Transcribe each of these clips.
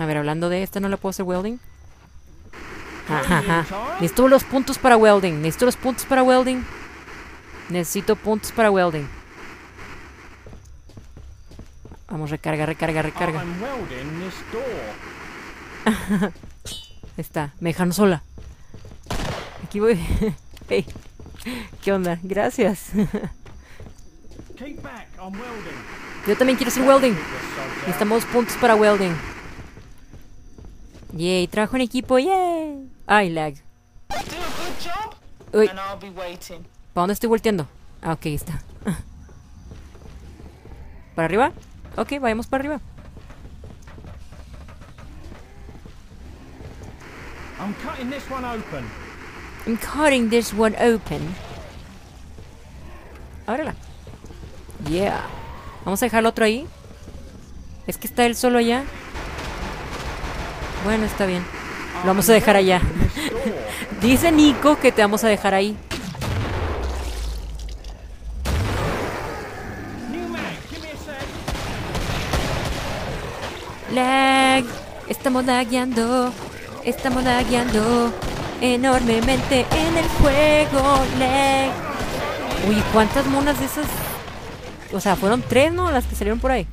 A ver, hablando de esto, ¿no le puedo hacer welding? Ajá. Necesito los puntos para welding. Necesito puntos para welding. Vamos, recarga. Ahí está, me dejaron sola. Aquí voy. Hey, ¿qué onda? Gracias. Yo también quiero hacer welding. Necesitamos puntos para welding. Yay, trabajo en equipo, yay. Ay, lag. Uy. ¿Para dónde estoy volteando? Ah, ok, está. ¿Para arriba? Ok, vayamos para arriba. I'm cutting this one open. Ábrela. Yeah. Vamos a dejar el otro ahí. Es que está él solo allá. Bueno, está bien. Lo vamos a dejar allá. Dice Nico que te vamos a dejar ahí. Lag. Estamos lagueando enormemente en el juego. Lag. Uy, ¿cuántas monas de esas? O sea, fueron 3, ¿no? Las que salieron por ahí.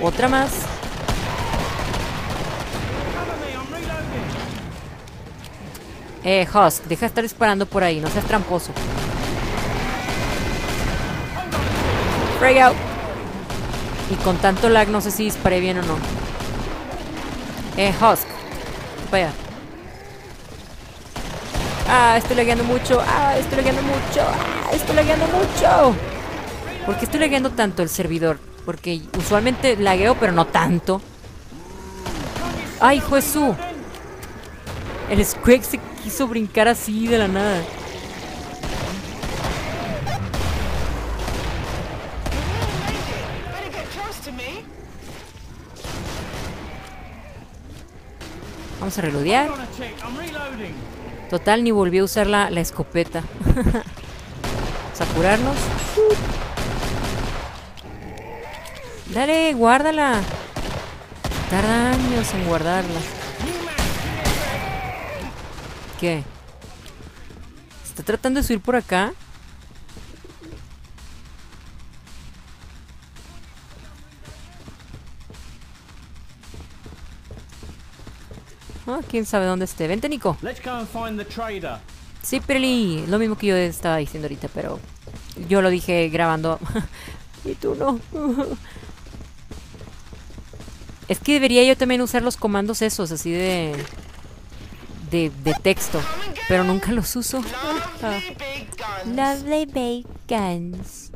Otra más. Husk, deja de estar disparando por ahí, no seas tramposo. Break out. Y con tanto lag no sé si disparé bien o no. Husk, para allá. Ah, estoy lagueando mucho. ¿Por qué estoy lagueando tanto el servidor? Porque usualmente lagueo, pero no tanto. ¡Ay, Jesús! El Squeak se quiso brincar así de la nada. Vamos a reloadear. Total, ni volví a usar la escopeta. Vamos a curarnos. Dale, guárdala. Tarda años en guardarla. ¿Qué? ¿Está tratando de subir por acá? Ah, quién sabe dónde esté. Vente, Nico. Sí, Perli. Lo mismo que yo estaba diciendo ahorita, pero yo lo dije grabando. Y tú no. Es que debería yo también usar los comandos esos, así de texto. Pero nunca los uso. Lovely big guns.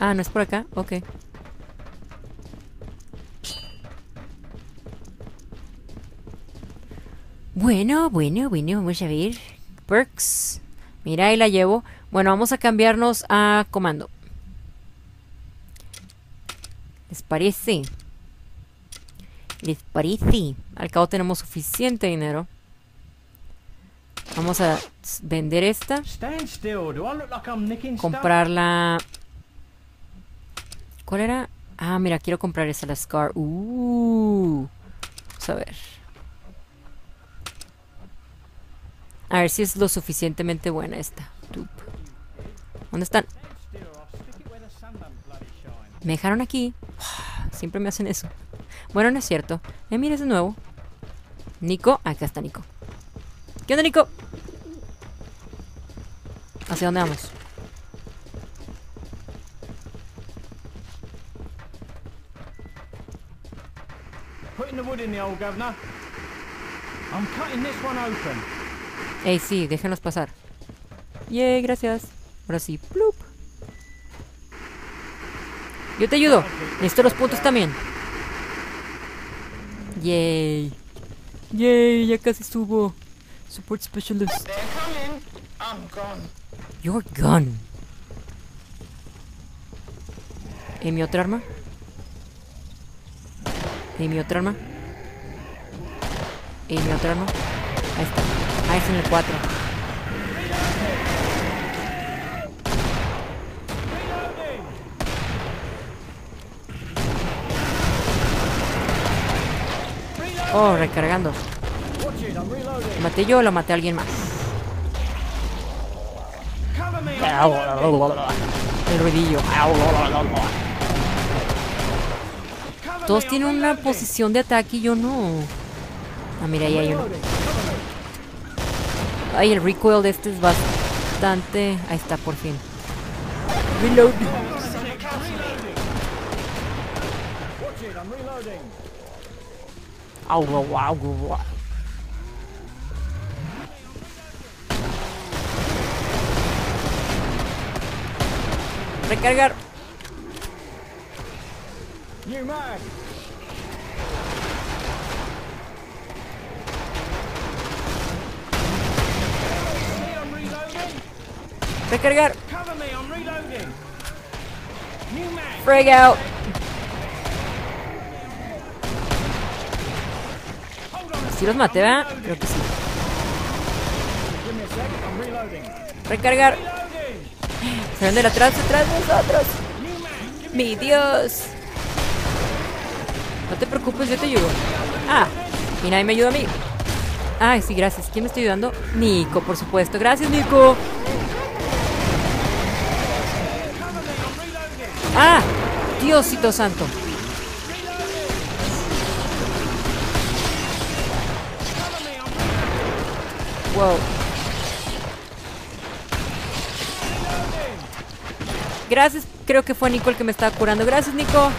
Ah, ¿no es por acá? Ok. Bueno, vamos a ver. Perks. Mira, ahí la llevo. Bueno, vamos a cambiarnos a comando. ¿Les parece? Al cabo tenemos suficiente dinero. Vamos a vender esta. Comprarla. ¿Cuál era? Ah, mira, quiero comprar esa, la Scar. Vamos a ver. A ver si es lo suficientemente buena esta. ¿Dónde están? Me dejaron aquí. Siempre me hacen eso. Bueno, no es cierto. Mira, es de nuevo. Nico. Acá está Nico. ¿Qué onda, Nico? ¿Hacia dónde vamos? Ey, sí, déjenos pasar. Yay, gracias. Ahora sí, plup. Yo te ayudo. Necesito los puntos también. Yay. Yay, ya casi subo. Support Specialist. You're gone. ¿Y mi otra arma? Ahí está. Ahí está en el 4. Oh, recargando. ¿Lo maté yo o lo maté a alguien más? El ruidillo. Todos tienen una posición de ataque y yo no. Ah, mira, ahí hay uno. Ay, el recoil de este es bastante... Ahí está, por fin. Reload. Recargar. Recargar. Frag out. Si los maté, ¿verdad? Creo que sí. Recargar. Se ven de atrás, detrás de nosotros. Mi Dios. No te preocupes, yo te ayudo. Ah, y nadie me ayuda a mí. Ay, sí, gracias. ¿Quién me está ayudando? Nico, por supuesto. Gracias, Nico. ¡Ah! Diosito santo. Wow. Gracias, creo que fue Nico el que me estaba curando. Gracias, Nico.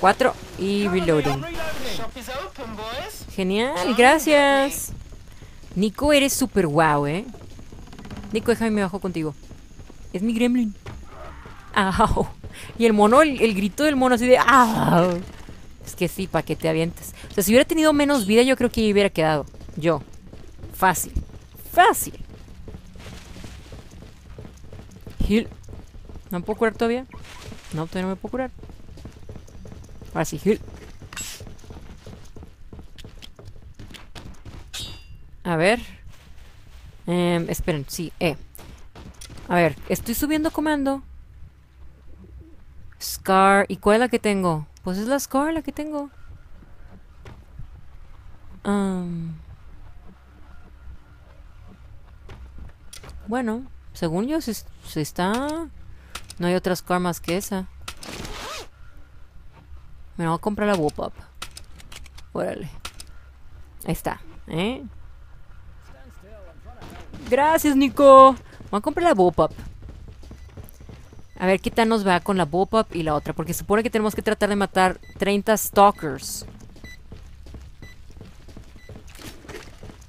4 y reloading. Genial, gracias. Nico, eres super guau, Nico, déjame me bajo contigo. Es mi gremlin. ¡Au! Y el mono, el grito del mono así de ¡au! Es que sí, para que te avientes. O sea, si hubiera tenido menos vida, yo creo que yo hubiera quedado. Yo. Fácil. Fácil. Heal. ¿No me puedo curar todavía? No, todavía no me puedo curar. Ahora sí, heal. A ver. Esperen, sí, A ver, estoy subiendo comando. Scar. ¿Y cuál es la que tengo? Pues es la Scar la que tengo. Bueno, según yo, si está... No hay otra Scar más que esa. Me voy a comprar la bullpup. Órale. Ahí está, Gracias, Nico. Vamos a comprar la bullpup. A ver qué tal nos va con la bullpup y la otra. Porque se supone que tenemos que tratar de matar 30 stalkers.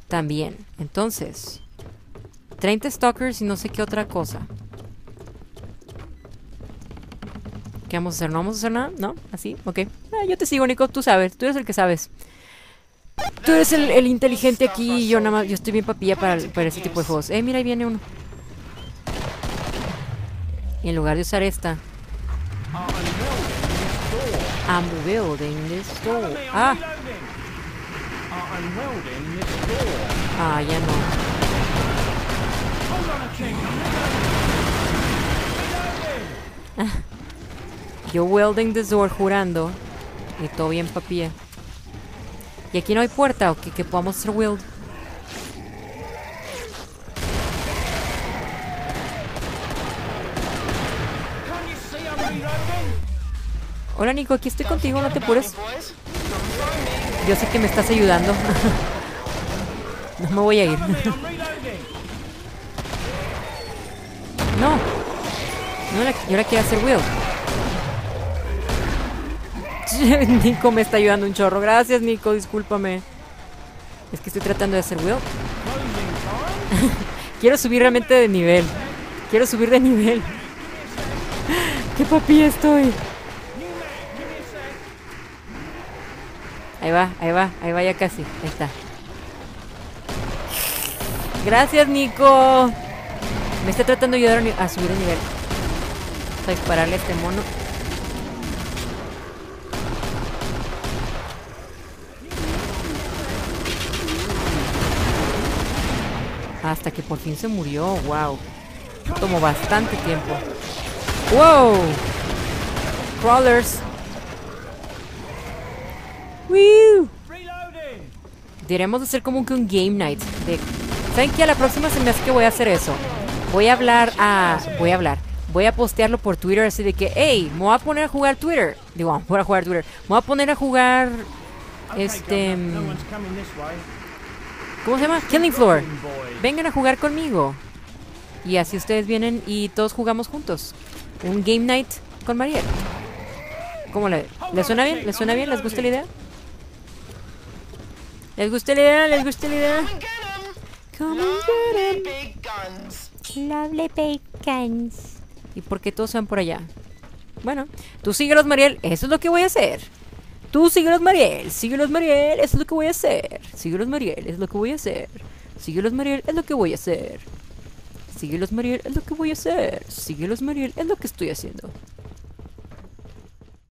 También. Entonces. 30 stalkers y no sé qué otra cosa. ¿Qué vamos a hacer? ¿No vamos a hacer nada? ¿No? ¿Así? Ok. Ah, yo te sigo, Nico. Tú sabes. Tú eres el que sabes. Tú eres el inteligente aquí y yo nada más. Yo estoy bien papilla para ese tipo de juegos. Mira, ahí viene uno. Y en lugar de usar esta. I'm building this door. Ah. Ah, ya no. Ah. Yo welding this door jurando. Y todo bien papilla. Y aquí no hay puerta o que podamos hacer weld. Hola, Nico, aquí estoy contigo, no te apures. Yo sé que me estás ayudando. No me voy a ir. No. Yo la quiero hacer wheel. Nico me está ayudando un chorro. Gracias, Nico, discúlpame. Es que estoy tratando de hacer wheel. Quiero subir realmente de nivel. Quiero subir de nivel. ¡Qué papi estoy! Ahí va, ahí va, ahí va, ya casi. Ahí está. Gracias, Nico. Me está tratando de ayudar a subir el nivel. Vamos a dispararle a este mono. Hasta que por fin se murió. Wow. Tomó bastante tiempo. Wow. Crawlers. ¡Woo! Deberíamos hacer como que un game night. ¿Saben qué? A la próxima se me hace que voy a hacer eso. Voy a postearlo por Twitter así de que, hey, me voy a poner a jugar Twitter. Digo, vamos a jugar Twitter. Me voy a poner a jugar... ¿Cómo se llama? Killing Floor. Vengan a jugar conmigo. Y así ustedes vienen y todos jugamos juntos. Un game night con Mariel. ¿Cómo le suena bien? ¿Les suena bien? ¿Les gusta la idea? ¿Les gusta la idea? ¿Les gusta la idea? Come and get 'em. Lovely big guns. ¿Y por qué todos van por allá? Bueno, tú síguelos, Mariel. Eso es lo que voy a hacer. Tú síguelos, Mariel. Síguelos, Mariel. Eso es lo que voy a hacer. Síguelos, Mariel. Es lo que voy a hacer. Síguelos, Mariel. Es lo que voy a hacer. Síguelos, Mariel. Es lo que voy a hacer. Síguelos, Mariel. Es lo que estoy haciendo.